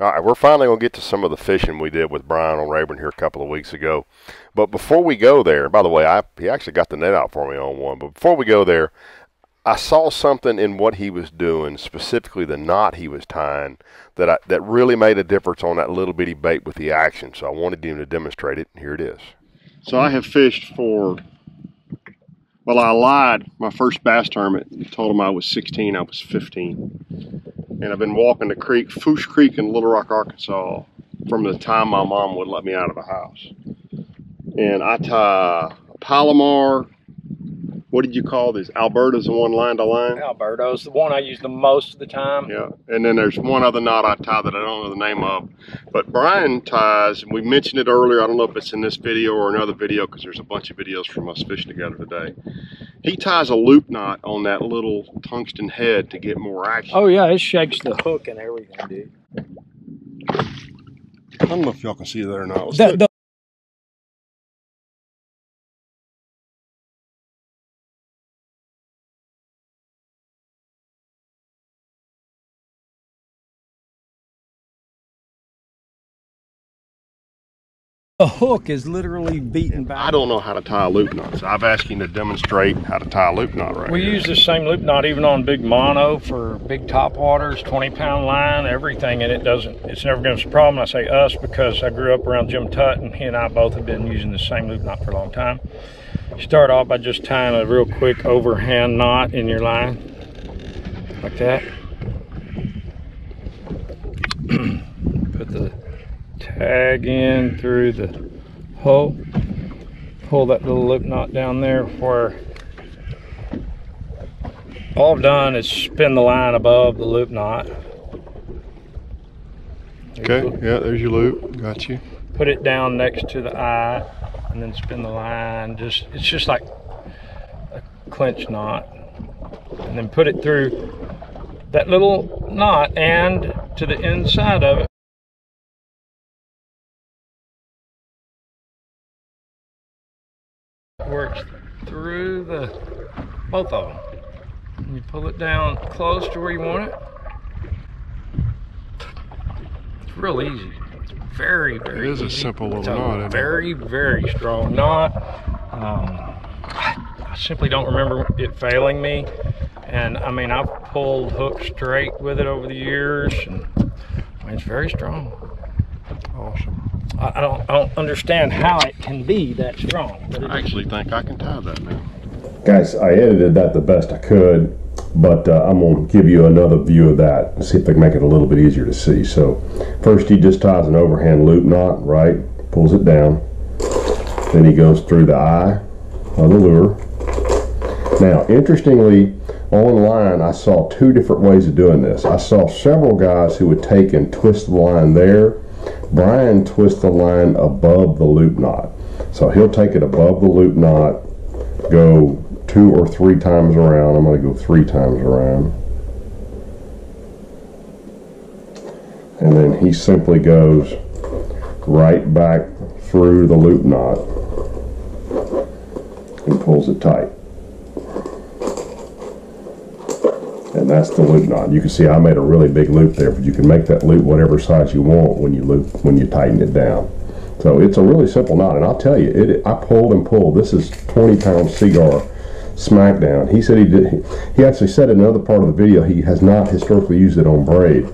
All right, we're finally going to get to some of the fishing we did with Brian on Rayburn here a couple of weeks ago. But before we go there, by the way, he actually got the net out for me on one. But before we go there, I saw something in what he was doing, specifically the knot he was tying, that really made a difference on that little bitty bait with the action. So I wanted him to demonstrate it, and here it is. So I have fished for, well, I lied my first bass tournament and told them I was 16, I was 15. And I've been walking the creek, Foosh Creek in Little Rock, Arkansas, from the time my mom would let me out of the house. And I tie a Palomar, what did you call this? Alberto's, the one line to line? Alberto's, the one I use the most of the time. Yeah, and then there's one other knot I tie that I don't know the name of. But Brian ties, and we mentioned it earlier, I don't know if it's in this video or another video, because there's a bunch of videos from us fishing together today. He ties a loop knot on that little tungsten head to get more action. Oh yeah, it shakes the hook and everything, dude. I don't know if y'all can see that or not. The hook is literally beaten back. I don't know how to tie a loop knot, so I've asked him to demonstrate how to tie a loop knot right We here. Use the same loop knot even on big mono for big top waters, 20-pound line, everything, and it's never going to be a problem. I say us because I grew up around Jim Tut, and he and I both have been using the same loop knot for a long time. You start off by just tying a real quick overhand knot in your line, like that. Put the tag in through the hole, pull that little loop knot down there. Where all I've done is spin the line above the loop knot. Okay, yeah, there's your loop, got you. Put it down next to the eye and then spin the line. It's just like a clinch knot, and then put it through that little knot and to the inside of it. Works through the both of them, and you pull it down close to where you want it. It's real easy. It's very it is easy. A simple little knot. Very strong knot. I simply don't remember it failing me, and I mean I've pulled hooks straight with it over the years, and I mean, it's very strong. Awesome. I don't understand how it can be that strong. I actually think I can tie that now. Guys, I edited that the best I could, but I'm going to give you another view of that and see if I can make it a little bit easier to see. So first he just ties an overhand loop knot, right? Pulls it down. Then he goes through the eye of the lure. Now, interestingly, online I saw two different ways of doing this. I saw several guys who would take and twist the line there. Brian twists the line above the loop knot. So he'll take it above the loop knot, go 2 or 3 times around. I'm going to go 3 times around. And then he simply goes right back through the loop knot and pulls it tight. And that's the loop knot. You can see I made a really big loop there, but you can make that loop whatever size you want when you tighten it down. So it's a really simple knot, and I'll tell you, I pulled and pulled. This is 20-pound Seaguar Smackdown. He said he did. He actually said in another part of the video he has not historically used it on braid,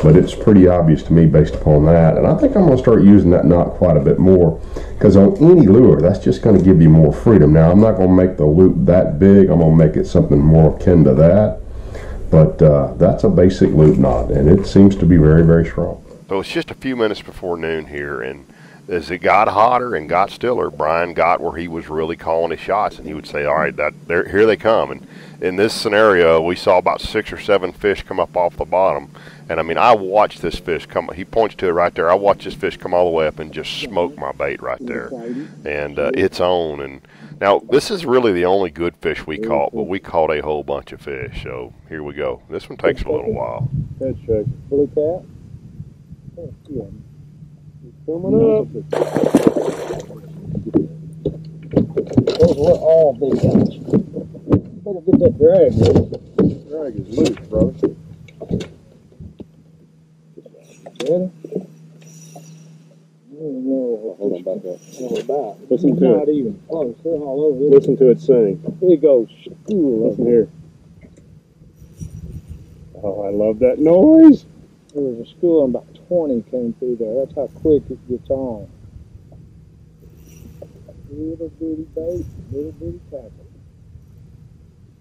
but it's pretty obvious to me based upon that. And I think I'm going to start using that knot quite a bit more, because on any lure, that's just going to give you more freedom. Now I'm not going to make the loop that big. I'm going to make it something more akin to that. But that's a basic loop knot, and it seems to be very strong. So it's just a few minutes before noon here, and as it got hotter and got stiller, Brian got where he was really calling his shots, and he would say, all right, here they come. And in this scenario, we saw about 6 or 7 fish come up off the bottom. And I mean, I watched this fish come, he points to it right there. I watched this fish come all the way up and just smoke my bait right there. And it's on. And now, this is really the only good fish we caught, but we caught a whole bunch of fish. So here we go. This one takes a little while. That's right. Blue cat. That's good. It's coming up. Those were all big guys. Better get that drag. That drag is loose, brother. Ready? Hold on back up. Listen to it. Not even close. They're all over this. Listen to it sing. It goes. Listen here. Oh, I love that noise. There was a school and about 20 came through there. That's how quick it gets on. Little bitty bait, little bitty tackle.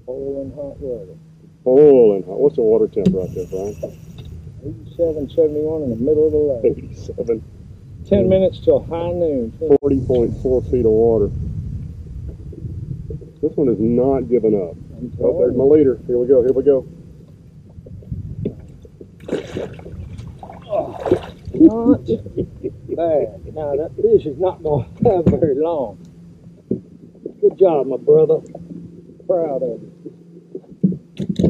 Boiling hot water. Boiling hot. What's the water temp right there, Brian? 87.71 in the middle of the lake. 87. 10 minutes till high noon. 40.4 feet of water. This one is not giving up. Oh, there's my leader. Here we go, here we go. Not bad. Now that fish is not going to have very long. Good job, my brother. Proud of you.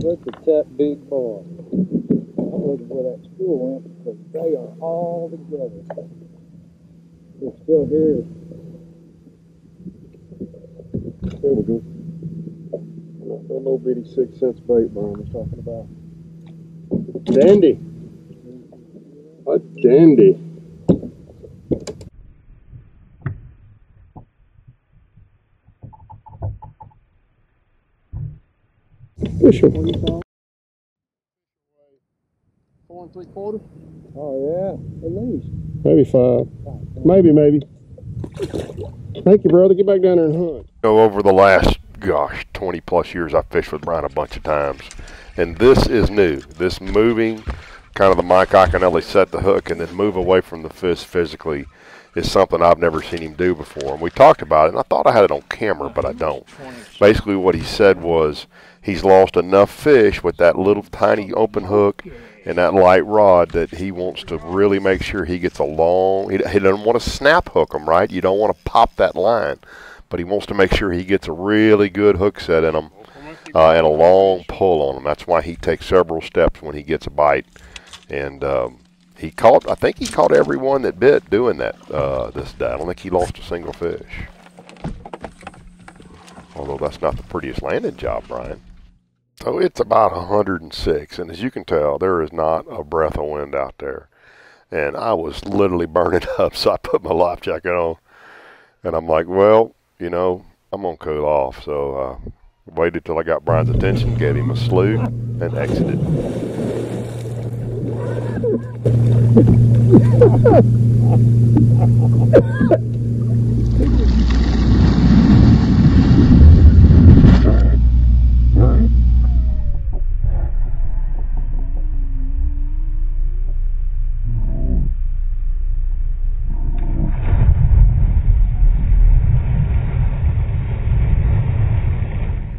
Look at that big boy. I wasn't where that school went because they are all together. They're still here. There we go. That little bitty 6 cents bait Brian was talking about. Dandy. A dandy. Fisher. 4 3/4. Oh yeah, at least. Maybe 5. Maybe. Thank you, brother. Get back down there and hunt. Over the last, gosh, 20 plus years, I fished with Brian a bunch of times, and this is new. This moving, kind of the Mike Iaconelli set the hook and then move away from the fish physically is something I've never seen him do before. And we talked about it, and I thought I had it on camera, but I don't. Basically what he said was he's lost enough fish with that little tiny open hook and that light rod that he wants to really make sure he gets a long, he doesn't want to snap hook them, right? You don't want to pop that line, but he wants to make sure he gets a really good hook set in them and a long pull on them. That's why he takes several steps when he gets a bite. And he caught, I think he caught everyone that bit doing that this day. I don't think he lost a single fish. Although that's not the prettiest landing job, Brian. So it's about 106. And as you can tell, there is not a breath of wind out there. And I was literally burning up. So I put my life jacket on. And I'm like, well, you know, I'm going to cool off. So I waited till I got Brian's attention, gave him a slew, and exited.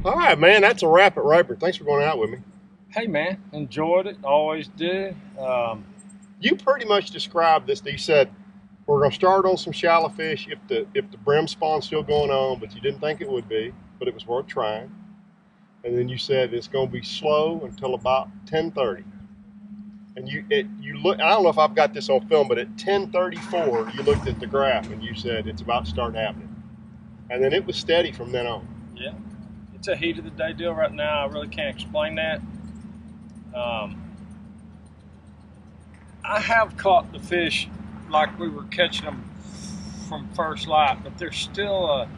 All right, man, that's a wrap at Rayburn. Thanks for going out with me. Hey, man, enjoyed it, always do. You pretty much described this. You said we're going to start on some shallow fish if the brim spawn's still going on, but you didn't think it would be, but it was worth trying. And then you said it's going to be slow until about 10:30. And you look. I don't know if I've got this on film, but at 10:34 you looked at the graph and you said it's about to start happening. And then it was steady from then on. Yeah, it's a heat of the day deal right now. I really can't explain that. I have caught the fish like we were catching them from first light, but there's still a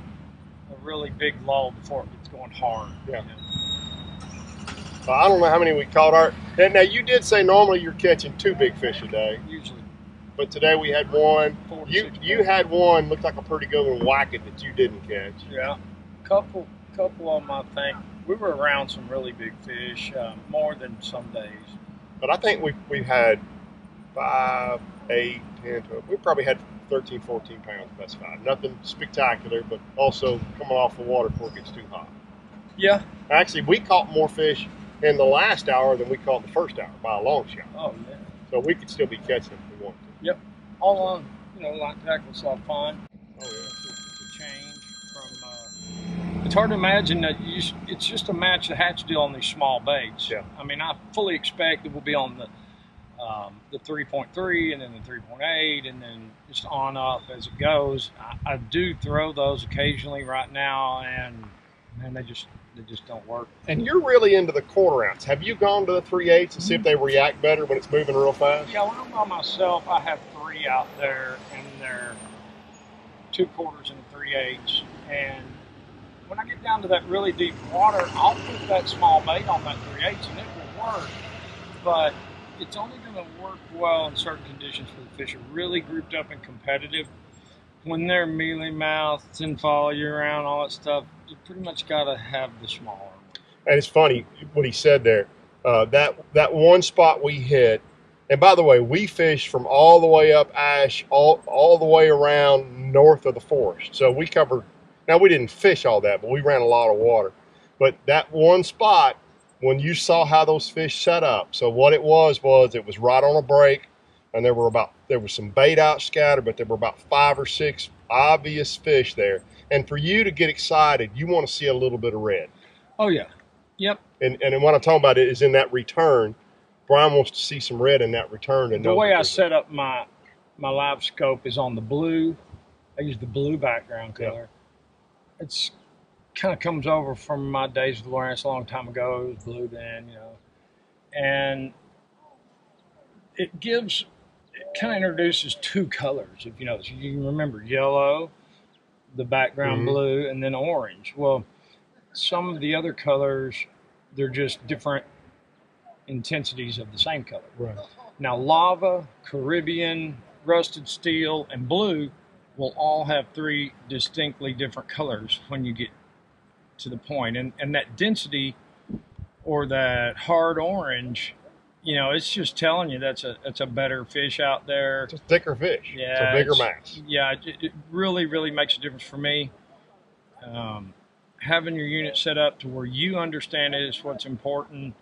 really big lull before it gets going hard. Yeah. You know? Well, I don't know how many we caught. Now you did say normally you're catching 2 big fish a day. Usually. But today we had one. You had one looked like a pretty good one, Wackett, that you didn't catch. Yeah. Couple of them I think. We were around some really big fish, more than some days. But I think we had 5, 8, 10, 12. We probably had 13, 14 pounds, that's fine. Nothing spectacular, but also coming off the water before it gets too hot. Yeah. Actually, we caught more fish in the last hour than we caught the first hour by a long shot. Oh, yeah. So we could still be catching if we wanted to. Yep. All on, you know, like tackle saw pond. Oh, yeah. It's a change from, it's hard to imagine that it's just a match the hatch deal on these small baits. Yeah. I mean, I fully expect that we'll be on the 3.3 and then the 3.8 and then just on up as it goes. I do throw those occasionally right now, and they just they just don't work. And you're really into the quarter ounce. Have you gone to the 3/8 to see if they react better when it's moving real fast? Yeah, when I'm by myself, I have three out there, and they're 2/4 and 3/8. And when I get down to that really deep water, I'll put that small bait on that 3/8, and it will work. But it's only going to work well in certain conditions for the fish. Are really grouped up and competitive. When they're mealy mouth, tinfall, year-round, all that stuff, you pretty much got to have the smaller one. And it's funny what he said there. That one spot we hit, and by the way, we fished from all the way up Ash, all the way around north of the forest. So we covered, now we didn't fish all that, but we ran a lot of water. But that one spot, when you saw how those fish set up, so what it was it was right on a break. And there was some bait out scattered, but there were about 5 or 6 obvious fish there. And for you to get excited, you want to see a little bit of red. Oh yeah, yep. And what I'm talking about is in that return, Brian wants to see some red in that return. And the way I set up my live scope is on the blue. I use the blue background color. Yep. It's kind of comes over from my days with Lawrence a long time ago. It was blue then, you know, and it gives. It kind of introduces two colors, if you notice. You can remember yellow, the background blue, and then orange. Well, some of the other colors, they're just different intensities of the same color. Right. Now, lava, Caribbean, rusted steel, and blue will all have 3 distinctly different colors when you get to the point. And that density or that hard orange, you know, it's just telling you that's a better fish out there. It's a thicker fish. Yeah, it's a bigger mass. Yeah, it really, really makes a difference for me. Having your unit set up to where you understand is what's important,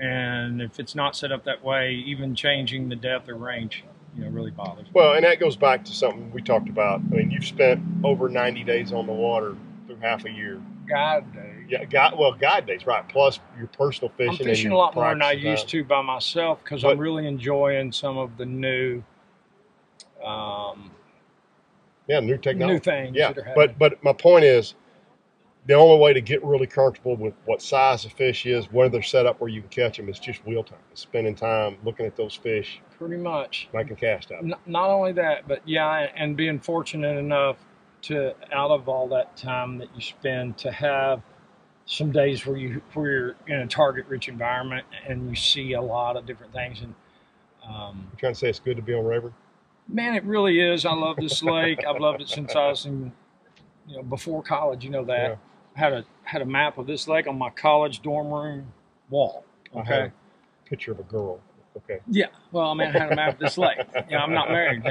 and if it's not set up that way, even changing the depth or range, you know, really bothers me. Well, and that goes back to something we talked about. I mean, you've spent over 90 days on the water through half a year. God damn. Yeah, guide days, right? Plus your personal fishing. I'm fishing a lot more than I used to by myself because I'm really enjoying some of the new, new technology, new things. Yeah, but my point is, the only way to get really comfortable with what size the fish is, where they're set up, where you can catch them, is just wheel time. It's spending time looking at those fish. Pretty much. Making cast out. Not only that, but yeah, and being fortunate enough to, out of all that time that you spend, to have some days where you're in a target-rich environment and you see a lot of different things. And you're trying to say it's good to be on Rayburn? Man, it really is. I love this lake. I've loved it since I was in, you know, before college. You know that. Yeah. I had a map of this lake on my college dorm room wall. Okay. I had a picture of a girl. Okay. Yeah. Well, I mean, I had a map of this lake. Yeah, you know, I'm not married.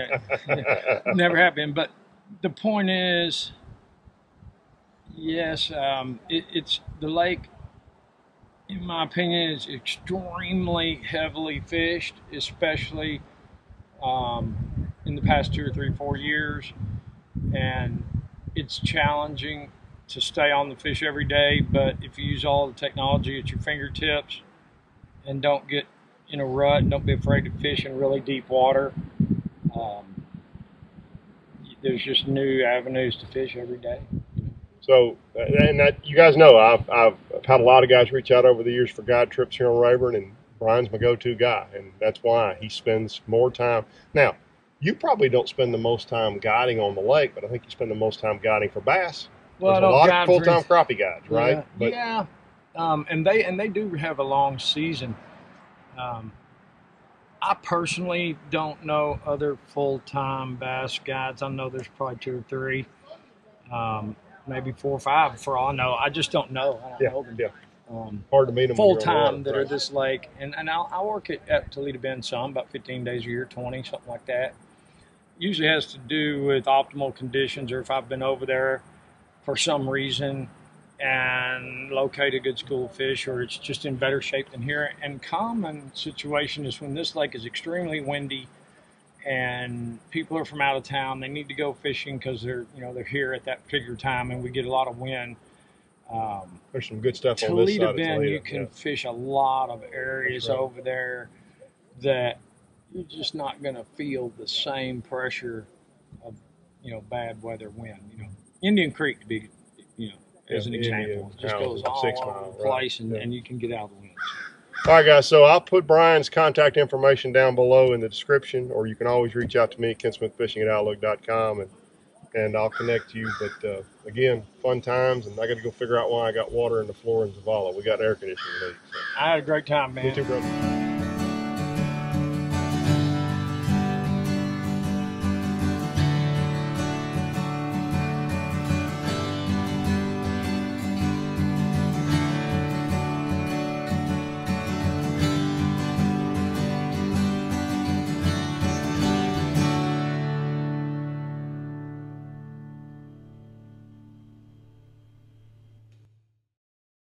Never have been. But the point is, yes, it's the lake, in my opinion, is extremely heavily fished, especially in the past 2 or 3 or 4 years. And it's challenging to stay on the fish every day, but if you use all the technology at your fingertips and don't get in a rut and don't be afraid to fish in really deep water, there's just new avenues to fish every day. So, and that, you guys know, I've had a lot of guys reach out over the years for guide trips here on Rayburn, and Brian's my go-to guy, and that's why he spends more time. Now, you probably don't spend the most time guiding on the lake, but I think you spend the most time guiding for bass. Well, there's a lot of full-time crappie guides, right? Yeah, but, yeah. And they do have a long season. I personally don't know other full-time bass guides. I know there's probably 2 or 3. Maybe 4 or 5 for all I know. I just don't know. I don't know them. Yeah. Hard to meet them full-time that are this lake. And I work at Toledo Bend some, about 15 days a year, 20, something like that. Usually has to do with optimal conditions or if I've been over there for some reason and locate a good school of fish or it's just in better shape than here. And common situation is when this lake is extremely windy and people are from out of town. They need to go fishing because they're here at that particular time, and we get a lot of wind. There's some good stuff on this side of Toledo Bend. You can fish a lot of areas over there that you're just not going to feel the same pressure of bad weather wind. Indian Creek to be as an example. It just goes all over the place, and you can get out of the wind. All right, guys, so I'll put Brian's contact information down below in the description, or you can always reach out to me, kensmithfishing@outlook.com, and I'll connect you. But, again, fun times, and I got to go figure out why I got water in the floor in Zavala. We got air conditioning today. So. I had a great time, man. Me too, brother.